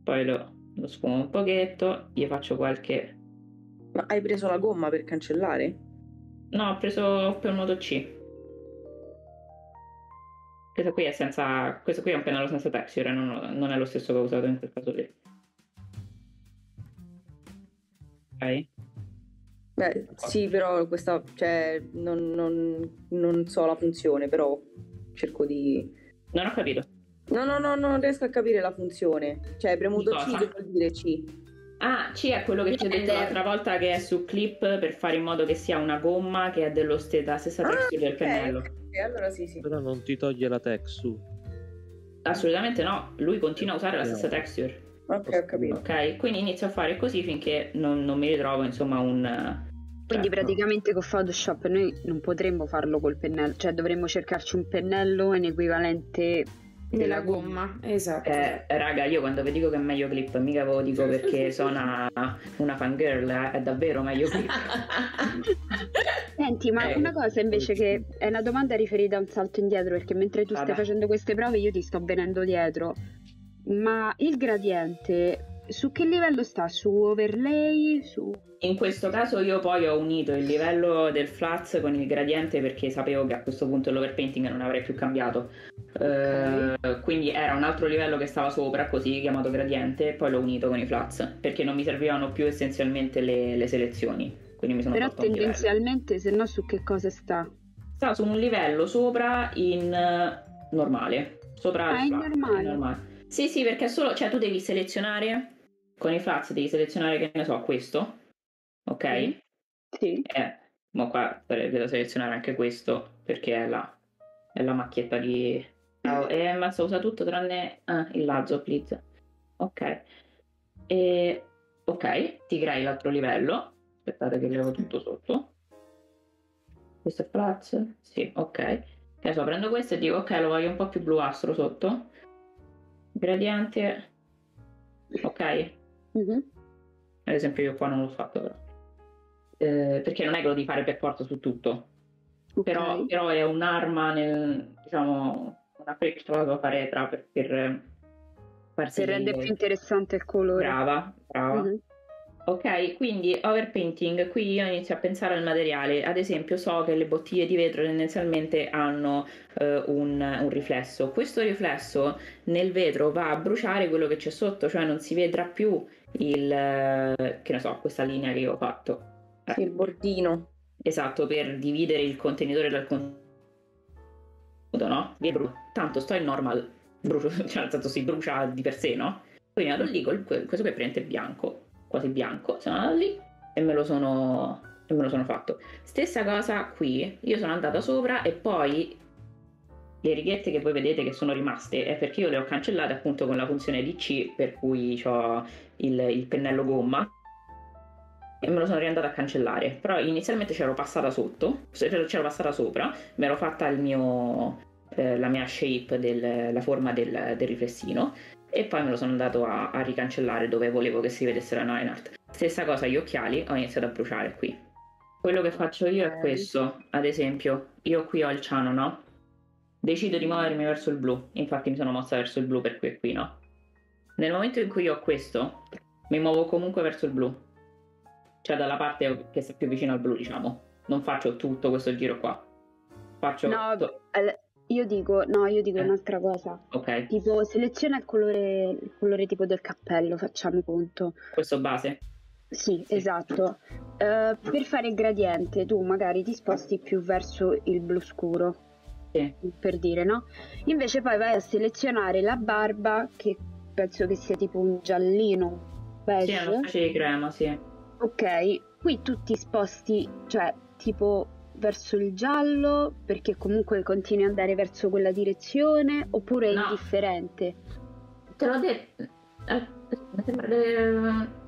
Poi lo, lo sfumo un pochetto, gli faccio qualche... Ma hai preso la gomma per cancellare? No, ho preso per modo C. Questo qui è senza... questo qui è un pennello senza texture, non, non è lo stesso che ho usato in quel caso lì. Ok? Beh, sì, però questa... cioè, non, non, non so la funzione, però cerco di... Non ho capito. No, no, no, non riesco a capire la funzione. Cioè, premuto C, che vuol dire C? Ah, C è quello che ci ho detto l'altra volta, che è su Clip, per fare in modo che sia una gomma che è dello st- della stessa texture ah, del pennello. Okay. Allora sì, sì. Però non ti toglie la texture. Assolutamente no, lui continua a usare la stessa texture. Ok, ho capito. Ok, quindi inizio a fare così finché non, non mi ritrovo, insomma, un... Quindi certo. Praticamente con Photoshop noi non potremmo farlo col pennello, cioè dovremmo cercarci un pennello in equivalente della gomma. Esatto. Eh, raga, io quando vi dico che è meglio Clip, mica ve lo dico perché sono una, una fangirl, eh, è davvero meglio Clip. Senti, ma eh, una cosa invece che è una domanda riferita a un salto indietro, perché mentre tu vabbè. stai facendo queste prove io ti sto venendo dietro, ma il gradiente su che livello sta? Su overlay? Su... In questo caso io poi ho unito il livello del flats con il gradiente, perché sapevo che a questo punto l'overpainting non avrei più cambiato. Okay. Uh, quindi era un altro livello che stava sopra, così chiamato gradiente, poi l'ho unito con i flats perché non mi servivano più essenzialmente le, le selezioni. Quindi mi sono Però tendenzialmente, se no, su che cosa sta? Sta su un livello sopra in uh, normale. Sopra ah, il flats, normale. In normale. Sì, sì, perché solo, cioè tu devi selezionare con i flats, devi selezionare, che ne so, questo. Ok? Sì. Eh, ma qua devo selezionare anche questo perché è la, è la macchietta di... Oh, eh, ma si usa tutto tranne ah, il lazzo, please. Ok. E, ok, ti crei l'altro livello. Aspettate che levo tutto sotto. Questo è flats? Sì, ok. Adesso prendo questo e dico, ok, lo voglio un po' più bluastro sotto. Gradiente. Ok. Mm-hmm. Ad esempio io qua non l'ho fatto però. Eh, perché non è quello di fare per forza su tutto. Okay. Però, però è un'arma nel... diciamo... una freccia da fare tra per... per farsi per rendere più interessante il colore. Brava, brava. Mm-hmm. Ok, quindi overpainting, qui io inizio a pensare al materiale. Ad esempio so che le bottiglie di vetro tendenzialmente hanno eh, un, un riflesso. Questo riflesso nel vetro va a bruciare quello che c'è sotto, cioè non si vedrà più il, eh, che ne so, questa linea che io ho fatto. Eh. Sì, il bordino. Esatto, per dividere il contenitore dal contenuto, no? Tanto sto in normal, brucio, cioè nel senso si brucia di per sé, no? Quindi vado lì, col, questo qui è praticamente bianco. Quasi bianco, sono andata lì e me lo sono e me lo sono fatto. Stessa cosa qui, io sono andata sopra e poi le righette che voi vedete che sono rimaste è perché io le ho cancellate appunto con la funzione di C, per cui ho il, il pennello gomma e me lo sono riandata a cancellare. Però inizialmente c'ero passata sotto, c'ero passata sopra, mi ero fatta il mio eh, la mia shape, del, la forma del, del riflessino, e poi me lo sono andato a, a ricancellare dove volevo che si vedessero in line art. Stessa cosa gli occhiali, ho iniziato a bruciare qui. Quello che faccio io è questo, ad esempio, io qui ho il ciano, no? Decido di muovermi verso il blu, infatti mi sono mossa verso il blu per cui è qui, no? Nel momento in cui io ho questo, mi muovo comunque verso il blu, cioè dalla parte che sta più vicino al blu, diciamo. Non faccio tutto questo giro qua. Faccio... No, to- io dico, no, io dico eh. un'altra cosa. Ok. Tipo, seleziona il colore, il colore tipo del cappello, facciamo conto. Questo base? Sì, sì. Esatto. Uh, per fare il gradiente, tu magari ti sposti più verso il blu scuro. Sì. Per dire, no? Invece poi vai a selezionare la barba, che penso che sia tipo un giallino. Beige. Sì, è una specie di crema, sì. Ok, qui tu ti sposti, cioè, tipo verso il giallo, perché comunque continui ad andare verso quella direzione, oppure no. È indifferente? Te l'ho detto, eh, eh,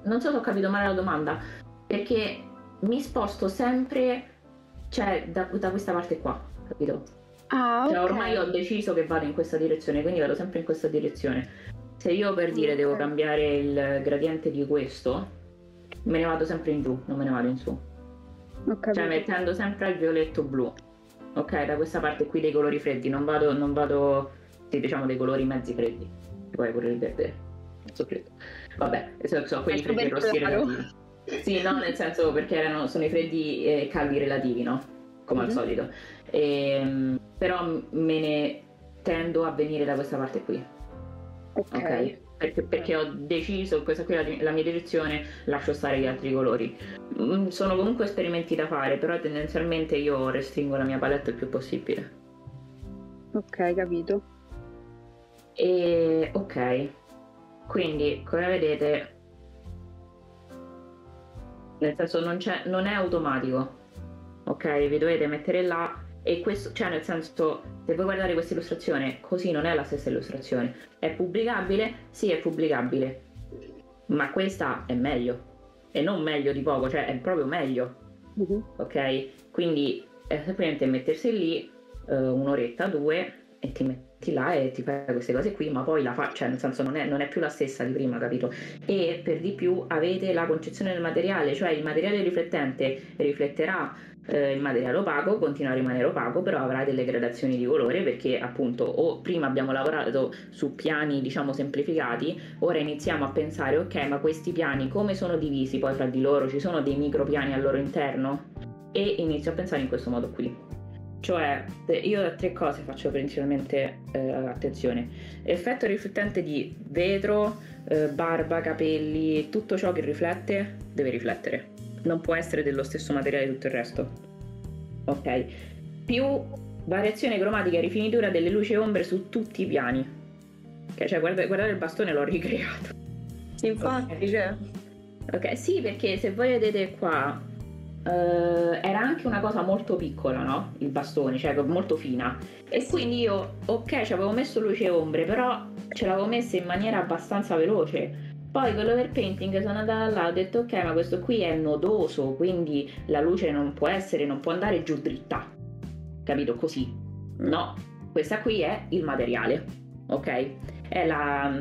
non so se ho capito male la domanda, perché mi sposto sempre, cioè, da, da questa parte qua, capito? Ah, cioè, okay. Ormai ho deciso che vado in questa direzione, quindi vado sempre in questa direzione. Se io, per dire, okay, devo cambiare il gradiente di questo, me ne vado sempre in giù, non me ne vado in su. Okay, cioè mettendo sempre il violetto blu. Ok, da questa parte qui dei colori freddi, non vado, non vado sì, diciamo dei colori mezzi freddi. Poi pure il verde, non so credo. Vabbè, sono so, quelli freddi e rossi relativi. Sì, no, nel senso perché erano, sono i freddi eh, caldi relativi, no? Come mm-hmm. al solito. E, però me ne tendo a venire da questa parte qui. Ok. Okay. Perché, perché ho deciso questa qui è la mia direzione, lascio stare gli altri colori. Sono comunque esperimenti da fare, però tendenzialmente io restringo la mia palette il più possibile. Ok, capito. E ok, quindi come vedete, nel senso non c'è, non è automatico. Ok, vi dovete mettere là. E questo, cioè nel senso, se voi guardate questa illustrazione, così non è la stessa illustrazione. È pubblicabile? Sì, è pubblicabile. Ma questa è meglio. E non meglio di poco, cioè è proprio meglio. Uh-huh. Ok? Quindi è semplicemente mettersi lì uh, un'oretta, due, e ti metti là e ti fai queste cose qui, ma poi la fa, cioè nel senso non è, non è più la stessa di prima, capito? E per di più avete la concezione del materiale, cioè il materiale riflettente rifletterà. Eh, il materiale opaco continua a rimanere opaco, però avrà delle gradazioni di colore, perché appunto o prima abbiamo lavorato su piani diciamo semplificati, ora iniziamo a pensare ok, ma questi piani come sono divisi poi fra di loro, ci sono dei micropiani al loro interno, e inizio a pensare in questo modo qui. Cioè io da tre cose faccio principalmente eh, attenzione: effetto riflettente di vetro, eh, barba, capelli, tutto ciò che riflette deve riflettere, non può essere dello stesso materiale tutto il resto. Ok, più variazione cromatica e rifinitura delle luci e ombre su tutti i piani. Ok, cioè guarda, guardate, il bastone l'ho ricreato. Infatti, okay. Cioè. Ok, sì, perché se voi vedete qua eh, era anche una cosa molto piccola, no? Il bastone, cioè molto fina. E sì. Quindi io, ok, ci avevo messo luce e ombre, però ce l'avevo messa in maniera abbastanza veloce. Poi con l'overpainting sono andata là e ho detto ok, ma questo qui è nodoso, quindi la luce non può essere, non può andare giù dritta, capito? Così, no, questa qui è il materiale, ok? È la,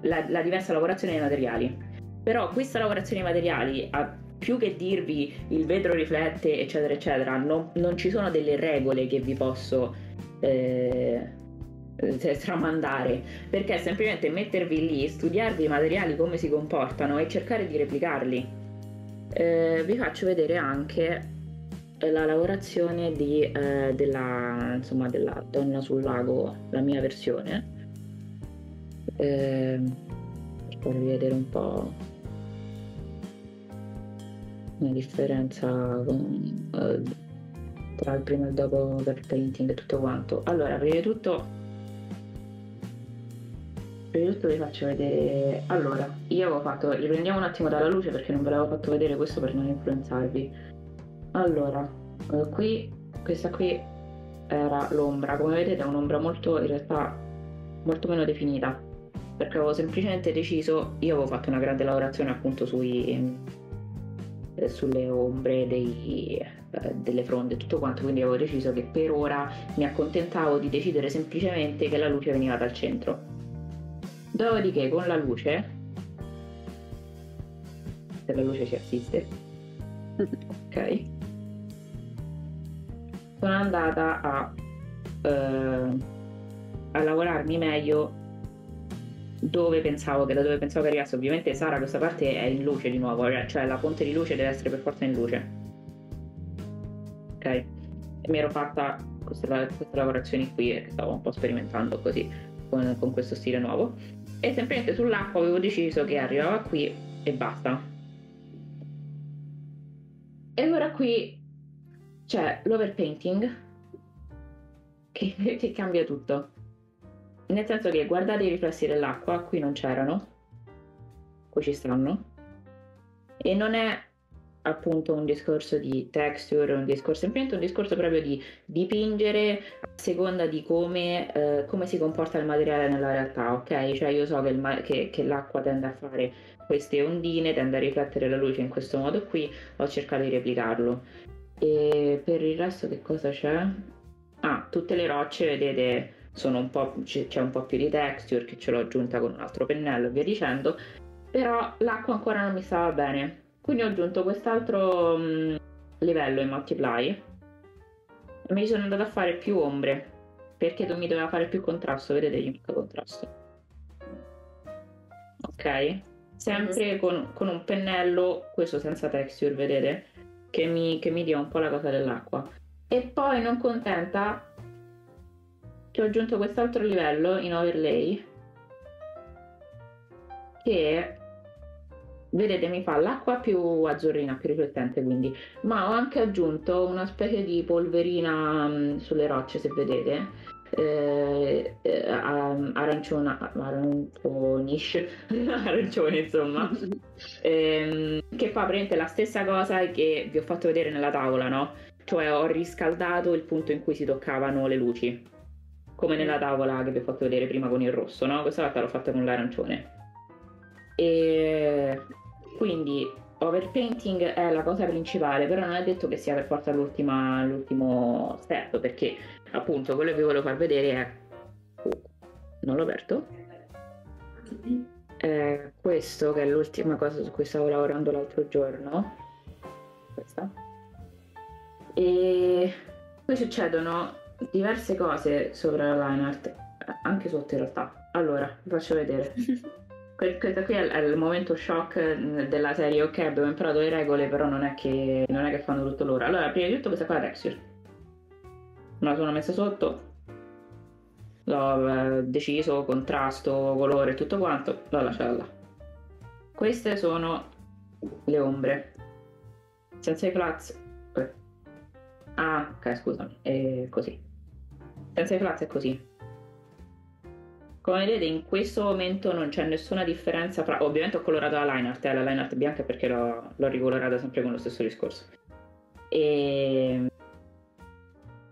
la, la diversa lavorazione dei materiali, però questa lavorazione dei materiali, a più che dirvi il vetro riflette eccetera eccetera, non, non ci sono delle regole che vi posso... Eh, tramandare, perché è semplicemente mettervi lì, studiarvi i materiali come si comportano e cercare di replicarli. Eh, vi faccio vedere anche la lavorazione di, eh, della, insomma, della donna sul lago, la mia versione. Eh, voglio vedere un po' una differenza con, eh, tra il prima e il dopo per il painting e tutto quanto. Allora, prima di tutto Prima di tutto vi faccio vedere. Allora, io avevo fatto, riprendiamo un attimo dalla luce perché non ve l'avevo fatto vedere questo per non influenzarvi. Allora, qui, questa qui era l'ombra, come vedete è un'ombra molto, in realtà, molto meno definita, perché avevo semplicemente deciso, io avevo fatto una grande lavorazione appunto sui, sulle ombre dei, eh, delle fronde e tutto quanto, quindi avevo deciso che per ora mi accontentavo di decidere semplicemente che la luce veniva dal centro. Dopodiché con la luce, se la luce ci assiste, ok, sono andata a, eh, a lavorarmi meglio dove pensavo che da dove pensavo che arrivasse. Ovviamente Sara, questa parte è in luce di nuovo, cioè la fonte di luce deve essere per forza in luce, ok? E mi ero fatta queste, queste lavorazioni qui perché stavo un po' sperimentando così con, con questo stile nuovo, e semplicemente sull'acqua avevo deciso che arrivava qui e basta. E allora qui c'è l'overpainting che, che cambia tutto. Nel senso che guardate i riflessi dell'acqua, qui non c'erano, qui ci stanno, e non è appunto un discorso di texture, un discorso semplicemente un discorso proprio di dipingere a seconda di come, eh, come si comporta il materiale nella realtà, ok? Cioè io so che, che, che l'acqua tende a fare queste ondine, tende a riflettere la luce in questo modo qui, ho cercato di replicarlo. E per il resto che cosa c'è? Ah, tutte le rocce, vedete, sono un po', c'è un po' più di texture che ce l'ho aggiunta con un altro pennello e via dicendo, però l'acqua ancora non mi stava bene, quindi ho aggiunto quest'altro um, livello in multiply e mi sono andata a fare più ombre perché mi doveva fare più contrasto. Vedete, gli manca contrasto, ok? Sempre con, con un pennello, questo senza texture, vedete, che mi, che mi dia un po' la cosa dell'acqua. E poi non contenta che ho aggiunto quest'altro livello in overlay che, vedete, mi fa l'acqua più azzurrina, più riflettente, quindi, ma ho anche aggiunto una specie di polverina mh, sulle rocce, se vedete, eh, eh, aranciona, arancionish, arancione insomma, ehm, che fa praticamente la stessa cosa che vi ho fatto vedere nella tavola, no? Cioè ho riscaldato il punto in cui si toccavano le luci, come nella tavola che vi ho fatto vedere prima con il rosso, no? Questa volta l'ho fatta con l'arancione. E quindi overpainting è la cosa principale, però non è detto che sia per forza l'ultimo step, perché appunto quello che vi volevo far vedere è, oh, non l'ho aperto, è questo, che è l'ultima cosa su cui stavo lavorando l'altro giorno, questa. E poi succedono diverse cose sopra la line art, anche sotto in realtà. Allora, vi faccio vedere. Questo qui è il momento shock della serie, ok, abbiamo imparato le regole, però non è che, non è che fanno tutto loro. Allora, prima di tutto questa qua è la texture. Me la sono messa sotto, l'ho deciso, contrasto, colore, tutto quanto, l'ho lasciata là. Queste sono le ombre. Senza i flats. Ah, ok, scusami, è così. Senza i flats è così. Come vedete in questo momento non c'è nessuna differenza fra... Ovviamente ho colorato la line art, eh, la line art bianca, perché l'ho ricolorata sempre con lo stesso discorso. E...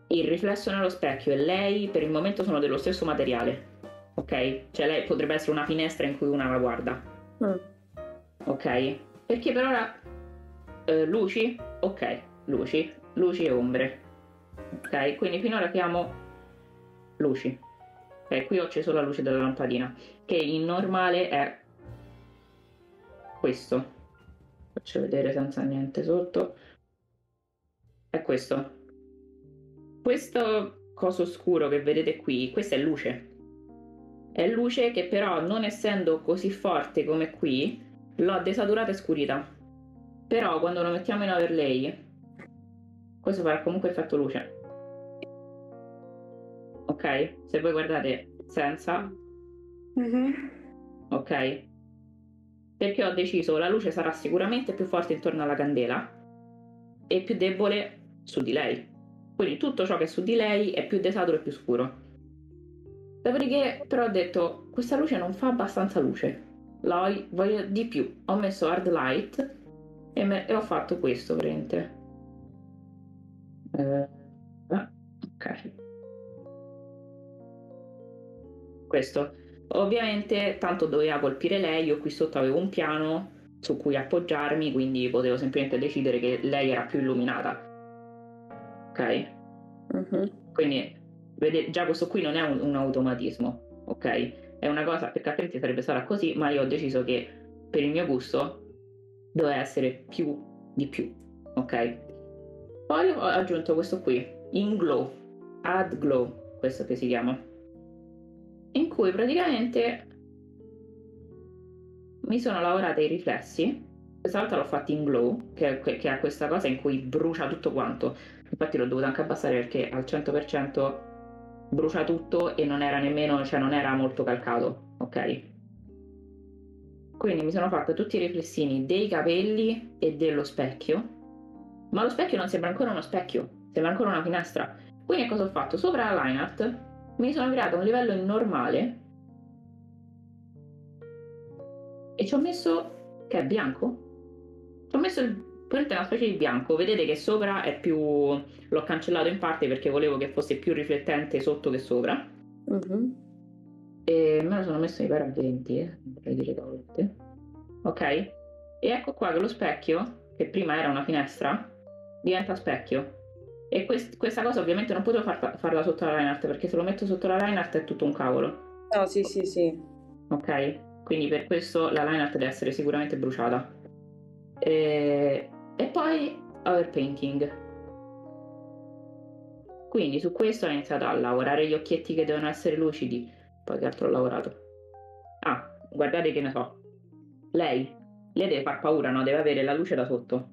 il riflesso nello specchio e lei per il momento sono dello stesso materiale, ok? Cioè lei potrebbe essere una finestra in cui una la guarda, mm. ok? Perché per ora eh, luci, ok, luci luci e ombre, ok? Quindi finora chiamo luci, ok? Qui ho acceso la luce della lampadina, che in normale è questo, faccio vedere senza niente sotto, è questo, questo coso scuro che vedete qui, questa è luce, è luce che però non essendo così forte come qui l'ho desaturata e scurita, però quando lo mettiamo in overlay questo farà comunque effetto luce, ok? Se voi guardate senza, mm-hmm. ok? Perché ho deciso la luce sarà sicuramente più forte intorno alla candela e più debole su di lei, quindi tutto ciò che è su di lei è più desaturo e più scuro. Dopodiché però ho detto questa luce non fa abbastanza luce, la voglio di più, ho messo hard light e, me e ho fatto questo praticamente. Uh, ok, questo ovviamente tanto doveva colpire lei, io qui sotto avevo un piano su cui appoggiarmi, quindi potevo semplicemente decidere che lei era più illuminata, ok? Mm-hmm. Quindi vede, già questo qui non è un, un automatismo, ok? È una cosa, perché altrimenti sarebbe stata così, ma io ho deciso che per il mio gusto doveva essere più di più, ok? Poi ho aggiunto questo qui, in glow, add glow, questo che si chiama, in cui praticamente mi sono lavorata i riflessi. Questa volta l'ho fatta in glow, che, che, che ha questa cosa in cui brucia tutto quanto. Infatti l'ho dovuta anche abbassare perché al cento per cento brucia tutto e non era nemmeno, cioè non era molto calcato, ok? Quindi mi sono fatta tutti i riflessini dei capelli e dello specchio, ma lo specchio non sembra ancora uno specchio, sembra ancora una finestra. Quindi cosa ho fatto? Sopra la line art mi sono creata un livello in normale e ci ho messo, che è bianco, ho messo il, una specie di bianco. Vedete che sopra è più, l'ho cancellato in parte perché volevo che fosse più riflettente sotto che sopra. Uh-huh. E me lo sono messo, mi pare, a venti, eh. Vorrei dire cavolate. Ok, e ecco qua che lo specchio, che prima era una finestra, diventa specchio. E quest questa cosa ovviamente non potevo farla, farla sotto la line art, perché se lo metto sotto la line art è tutto un cavolo. No, sì, sì, sì. Ok, quindi per questo la line art deve essere sicuramente bruciata. E... e poi overpainting. Quindi su questo ho iniziato a lavorare gli occhietti che devono essere lucidi. Poi che altro ho lavorato? Ah, guardate che ne so. Lei, lei deve far paura, no? Deve avere la luce da sotto.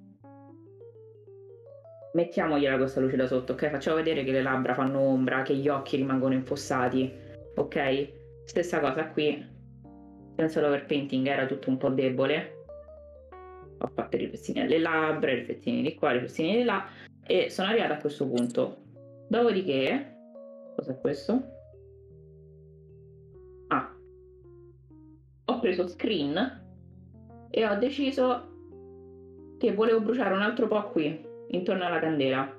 Mettiamogliela questa luce da sotto, ok? Facciamo vedere che le labbra fanno ombra, che gli occhi rimangono infossati, ok? Stessa cosa qui. Senza l'overpainting era tutto un po' debole. Ho fatto i riflessini alle labbra, i riflessini di qua, i riflessini di là, e sono arrivata a questo punto. Dopodiché, cos'è questo? Ah, ho preso screen e ho deciso che volevo bruciare un altro po' qui, intorno alla candela,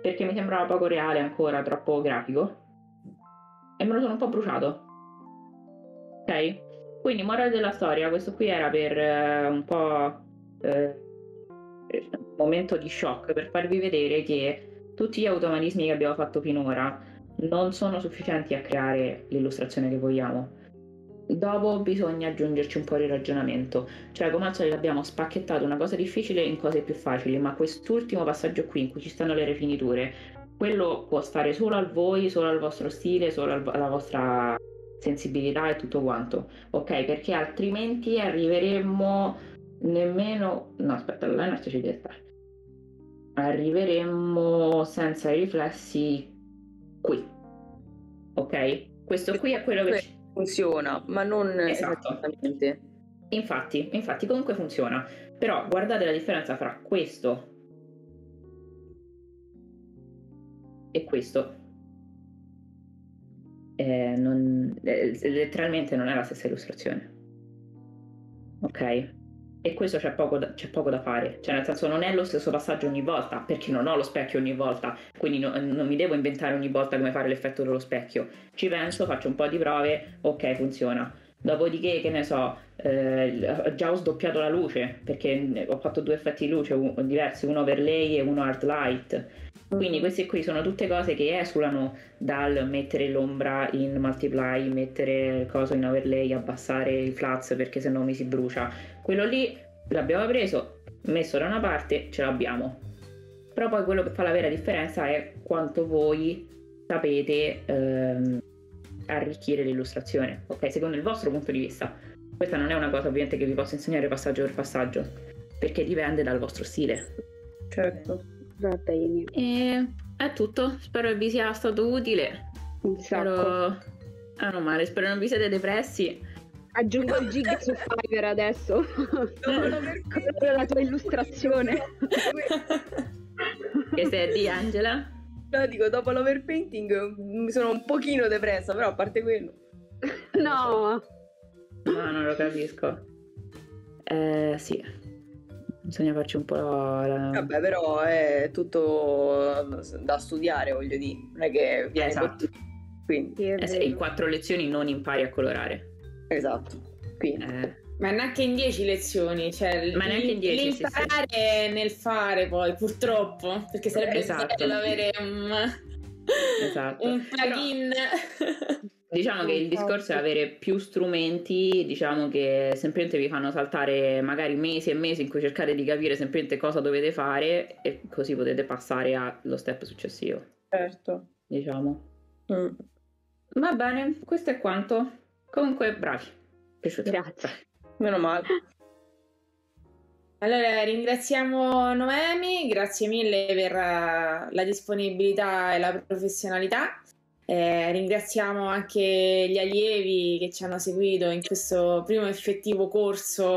perché mi sembrava poco reale ancora, troppo grafico, e me lo sono un po' bruciato, ok? Quindi, morale della storia, questo qui era per eh, un po'... Eh, momento di shock, per farvi vedere che tutti gli automatismi che abbiamo fatto finora non sono sufficienti a creare l'illustrazione che vogliamo. Dopo bisogna aggiungerci un po' di ragionamento, cioè come al solito abbiamo spacchettato una cosa difficile in cose più facili, ma quest'ultimo passaggio qui in cui ci stanno le rifiniture, quello può stare solo a voi, solo al vostro stile, solo alla vostra sensibilità e tutto quanto, ok? Perché altrimenti arriveremmo nemmeno, no aspetta, la nostra ci deve stare, arriveremmo senza i riflessi qui, ok? Questo qui è quello che funziona, ma non esatto. Esattamente, infatti, infatti comunque funziona, però guardate la differenza fra questo e questo. eh, non, eh, letteralmente non è la stessa illustrazione, ok? E questo c'è poco, poco da fare, cioè nel senso non è lo stesso passaggio ogni volta, perché non ho lo specchio ogni volta, quindi no, non mi devo inventare ogni volta come fare l'effetto dello specchio, ci penso, faccio un po' di prove, ok, funziona. Dopodiché, che ne so, eh, già ho sdoppiato la luce, perché ho fatto due effetti di luce diversi, uno overlay e uno hard light, quindi queste qui sono tutte cose che esulano dal mettere l'ombra in multiply, mettere il coso in overlay, abbassare il flats perché sennò mi si brucia. Quello lì l'abbiamo preso, messo da una parte, ce l'abbiamo, però poi quello che fa la vera differenza è quanto voi sapete ehm, arricchire l'illustrazione, ok? Secondo il vostro punto di vista. Questa non è una cosa ovviamente che vi posso insegnare passaggio per passaggio, perché dipende dal vostro stile. Certo. Va bene. E è tutto, spero che vi sia stato utile. Un sacco. Spero... ah non male, spero non vi siate depressi. Aggiungo il gig su Fiverr adesso. Non la tua illustrazione. Che sei di Angela? No, dico, dopo l'overpainting mi sono un pochino depressa, però a parte quello. No. No, non lo capisco. Eh, sì. Bisogna farci un po' la... Vabbè, però è tutto da studiare, voglio dire. Non è che... Eh, esatto. Quindi. Sì, è eh, in quattro lezioni non impari a colorare. Esatto. Quindi. Eh. Ma neanche in dieci lezioni, cioè ma neanche in dieci, l'imparare sì, sì. nel fare poi, purtroppo, perché sarebbe esatto. bello avere un, esatto. un plugin. Però, diciamo che il discorso è avere più strumenti, diciamo che semplicemente vi fanno saltare magari mesi e mesi in cui cercate di capire semplicemente cosa dovete fare e così potete passare allo step successivo. Certo. Diciamo. Mm. Va bene, questo è quanto. Comunque, bravi. Piaciuta. Grazie. Meno male. Allora ringraziamo Noemi, grazie mille per la disponibilità e la professionalità. Eh, ringraziamo anche gli allievi che ci hanno seguito in questo primo effettivo corso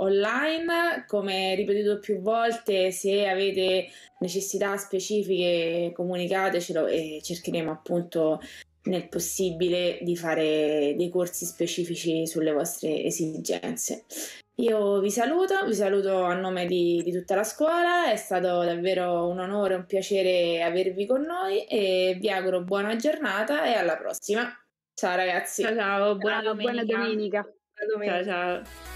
online. Come ripetuto più volte, se avete necessità specifiche comunicatecelo e cercheremo appunto nel possibile di fare dei corsi specifici sulle vostre esigenze. Io vi saluto, vi saluto a nome di, di tutta la scuola, è stato davvero un onore, un piacere avervi con noi e vi auguro buona giornata e alla prossima. Ciao ragazzi. Ciao, ciao buona, ciao, domenica. buona domenica. Buona domenica. Ciao ciao.